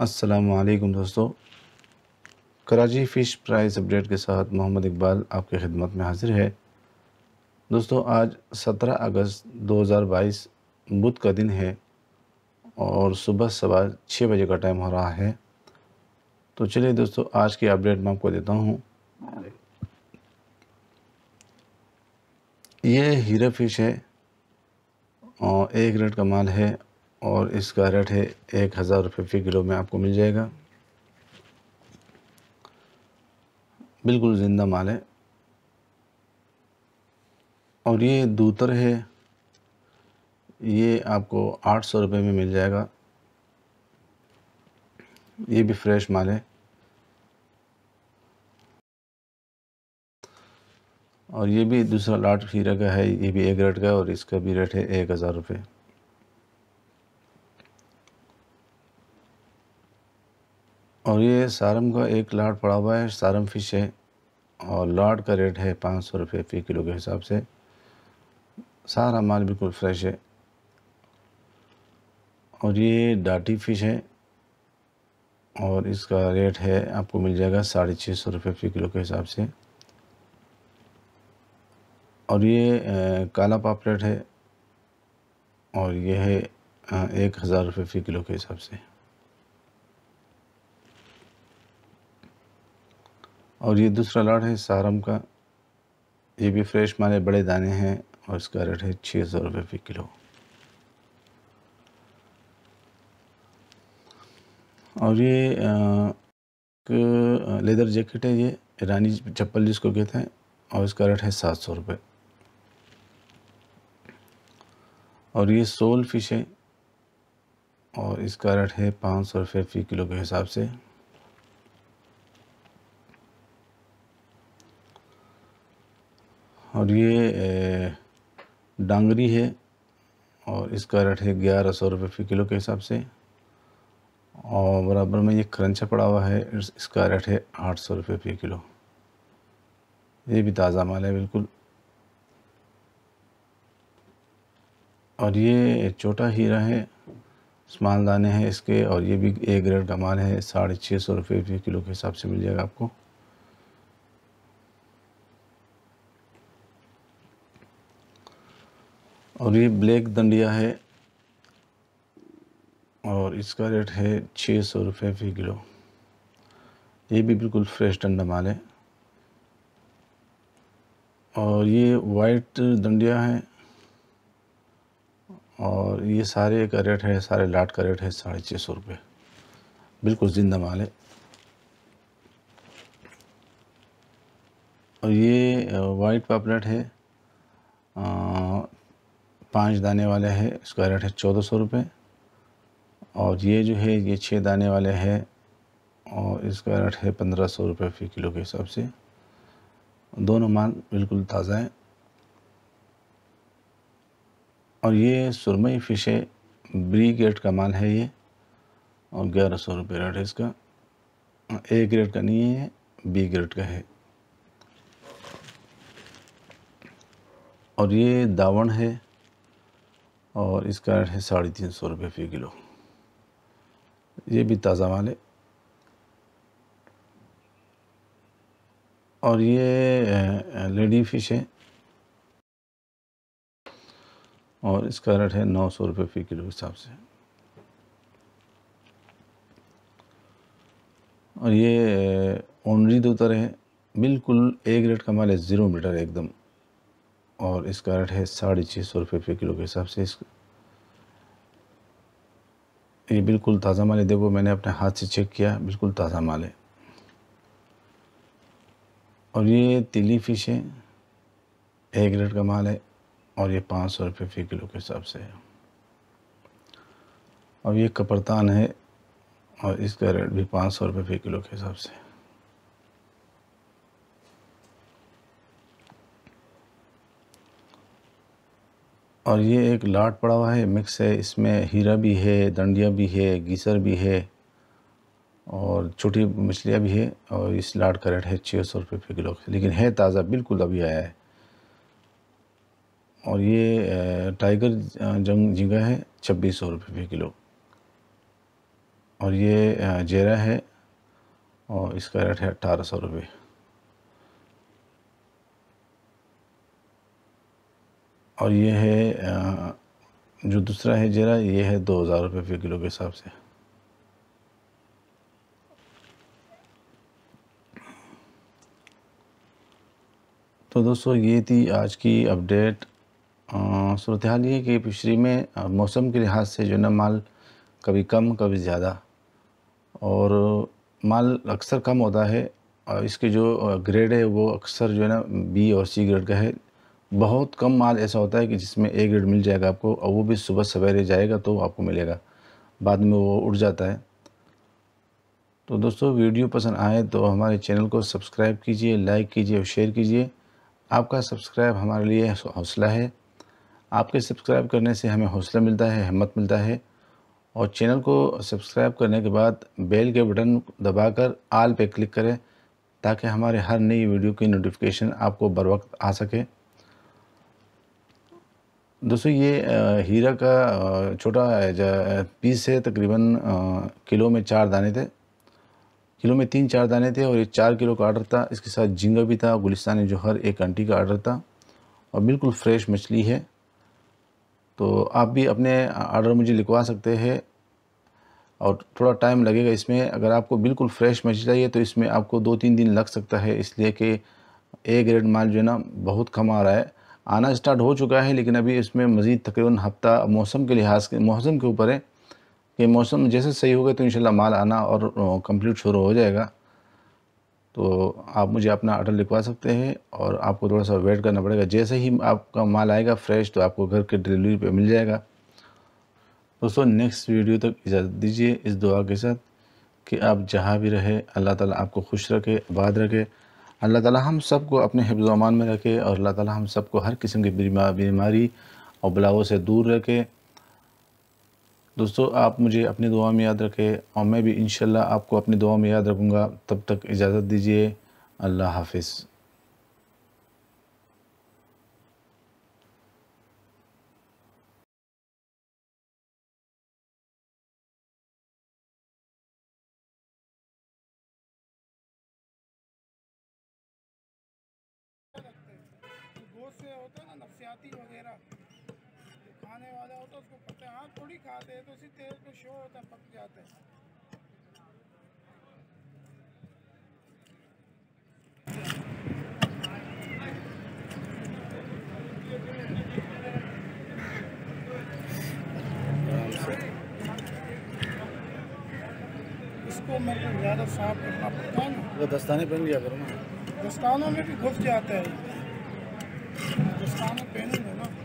अस्सलामुअलैकुम दोस्तों, Karachi fish price update के साथ मोहम्मद इकबाल आपकी खिदमत में हाजिर है। दोस्तों आज 17 अगस्त 2022 बुध का दिन है और सुबह 6:15 बजे का टाइम हो रहा है। तो चलिए दोस्तों आज की अपडेट मैं आपको देता हूँ। ये हीरा फिश है और एक रेट का माल है और इसका रेट है 1000 रुपये फ़ी किलो में आपको मिल जाएगा। बिल्कुल ज़िंदा माल है और ये दूतर है, ये आपको 800 रुपये में मिल जाएगा। ये भी फ्रेश माल है और ये भी दूसरा लाट हीरा का है, ये भी एक रेट का और इसका भी रेट है 1000 रुपये। और ये सारम का एक लाट पड़ा हुआ है, सारम फिश है और लाट का रेट है 500 रुपये फ़ी किलो के हिसाब से। सारा माल बिल्कुल फ्रेश है। और ये डाटी फिश है और इसका रेट है आपको मिल जाएगा 650 रुपये फ़ी किलो के हिसाब से। और ये काला पापलेट है और ये है 1000 रुपये फ़ी किलो के हिसाब से। और ये दूसरा लाट है सारम का, ये भी फ्रेश माल है, बड़े दाने हैं और इसका रेट है 600 रुपये फ़ी किलो। और ये एक लेदर जैकेट है, ये ईरानी चप्पल जिसको कहते हैं और इसका रेट है 700 रुपये। और ये सोल फिश है और इसका रेट है 500 रुपये फ़ी किलो के हिसाब से। और ये डांगरी है और इसका रेट है 1100 रुपये फ़ी किलो के हिसाब से। और बराबर में ये करंचा पड़ा हुआ है, इसका रेट है 800 रुपये फ़ी किलो। ये भी ताज़ा माल है बिल्कुल। और ये छोटा हीरा है, स्मॉल दाने हैं इसके और ये भी एक ग्रेड का माल है, 650 रुपये फ़ी किलो के हिसाब से मिल जाएगा आपको। और ये ब्लैक दंडिया है और इसका रेट है 600 रुपये फ़ी किलो। ये भी बिल्कुल फ्रेश ठंडा माल है। और ये वाइट दंडिया है और ये सारे का रेट है, सारे लाट का रेट है 650 रुपये। बिल्कुल ज़िंदा माल है। और ये वाइट पापलेट है, 5 दाने वाले है, इसका रेट है 1400 रुपये। और ये जो है ये 6 दाने वाले है और इसका रेट है 1500 रुपये फ़ी किलो के हिसाब से। दोनों माल बिल्कुल ताज़ा है। और ये सुरमई फिश है, ब्री ग्रेड का माल है ये और 1100 रुपये रेट है इसका। ए ग्रेड का नहीं है, बी ग्रेड का है। और ये दावण है और इसका रेट है 350 रुपये फ़ी किलो। ये भी ताज़ा माल है। और ये लेडी फिश है और इसका रेट है 900 रुपये फ़ी किलो के हिसाब से। और ये ओनरी दूतर है, बिल्कुल एक रेट का माल है, 0 मीटर एकदम और इसका रेट है 650 रुपये फ़ी किलो के हिसाब से। ये बिल्कुल ताज़ा माल है, देखो मैंने अपने हाथ से चेक किया, बिल्कुल ताज़ा माल है। और ये तीली फिश है, एक रेट का माल है और ये 500 रुपये फ़ी किलो के हिसाब से है। और ये कपरतान है और इसका रेट भी 500 रुपये फ़ी किलो के हिसाब से। और ये एक लाट पड़ा हुआ है, मिक्स है, इसमें हीरा भी है, दंडिया भी है, गीसर भी है और छोटी मछलियाँ भी है। और इस लाट का रेट है 600 रुपये फ़ी किलो, लेकिन है ताज़ा, बिल्कुल अभी आया है। और ये टाइगर झींगा है 2600 रुपये फ़ी किलो। और ये जेरा है और इसका रेट है 1800 रुपये। और ये है जो दूसरा है जेरा, ये है 2000 रुपये फ़ी किलो के हिसाब से। तो दोस्तों ये थी आज की अपडेट। सूरत हाल ये कि फिशरी में मौसम के लिहाज से जो ना माल कभी कम कभी ज़्यादा, और माल अक्सर कम होता है। इसके जो ग्रेड है वो अक्सर जो है ना बी और सी ग्रेड का है। बहुत कम माल ऐसा होता है कि जिसमें ए ग्रेड मिल जाएगा आपको, और वो भी सुबह सवेरे जाएगा तो आपको मिलेगा, बाद में वो उड़ जाता है। तो दोस्तों वीडियो पसंद आए तो हमारे चैनल को सब्सक्राइब कीजिए, लाइक कीजिए और शेयर कीजिए। आपका सब्सक्राइब हमारे लिए हौसला है। आपके सब्सक्राइब करने से हमें हौसला मिलता है, हिम्मत मिलता है। और चैनल को सब्सक्राइब करने के बाद बेल के बटन दबाकर आल पे क्लिक करें ताकि हमारे हर नई वीडियो की नोटिफिकेशन आपको बर वक्त आ सके। दोस्तों ये हीरा का छोटा पीस है, तकरीबन किलो में 4 दाने थे, किलो में 3-4 दाने थे। और ये 4 किलो का आर्डर था। इसके साथ झींगा भी था, गुलिस्तान जोहर एक आंटी का आर्डर था, और बिल्कुल फ्रेश मछली है। तो आप भी अपने आर्डर मुझे लिखवा सकते हैं, और थोड़ा टाइम लगेगा इसमें। अगर आपको बिल्कुल फ्रेश मछली चाहिए तो इसमें आपको 2-3 दिन लग सकता है, इसलिए कि ए ग्रेड माल जो है ना बहुत कम आ रहा है। आना स्टार्ट हो चुका है, लेकिन अभी इसमें मज़ीद तकरीबन हफ्ता मौसम के लिहाज के मौसम के ऊपर है कि मौसम जैसे सही होगा तो इंशाल्लाह माल आना और कंप्लीट शुरू हो जाएगा। तो आप मुझे अपना आर्डर लिखवा सकते हैं, और आपको थोड़ा सा वेट करना पड़ेगा। जैसे ही आपका माल आएगा फ्रेश तो आपको घर के डिलीवरी पे मिल जाएगा। दोस्तों नेक्स्ट वीडियो तक इजाज़त दीजिए इस दुआ के साथ कि आप जहाँ भी रहे अल्लाह ताला आपको खुश रखे, आबाद रखे। अल्लाह ताला हम सबको अपने हिफ्ज़ अमान में रखे, और अल्लाह ताला हम सबको हर किस्म की बीमारी और बलाओं से दूर रखे। दोस्तों आप मुझे अपनी दुआ में याद रखें, और मैं भी इंशाल्लाह आपको अपनी दुआ में याद रखूँगा। तब तक इजाज़त दीजिए, अल्लाह हाफ़िज़। थोड़ी खाते हैं तो उसी तेल पे शो होता है, पक जाते हैं। इसको मेरे को ज़्यादा साफ करना पड़ता है ना, वो दस्ताने पहन लिया करो ना, दस्तानों में भी घुस जाता है। दस्ताने पहनूंगा ना।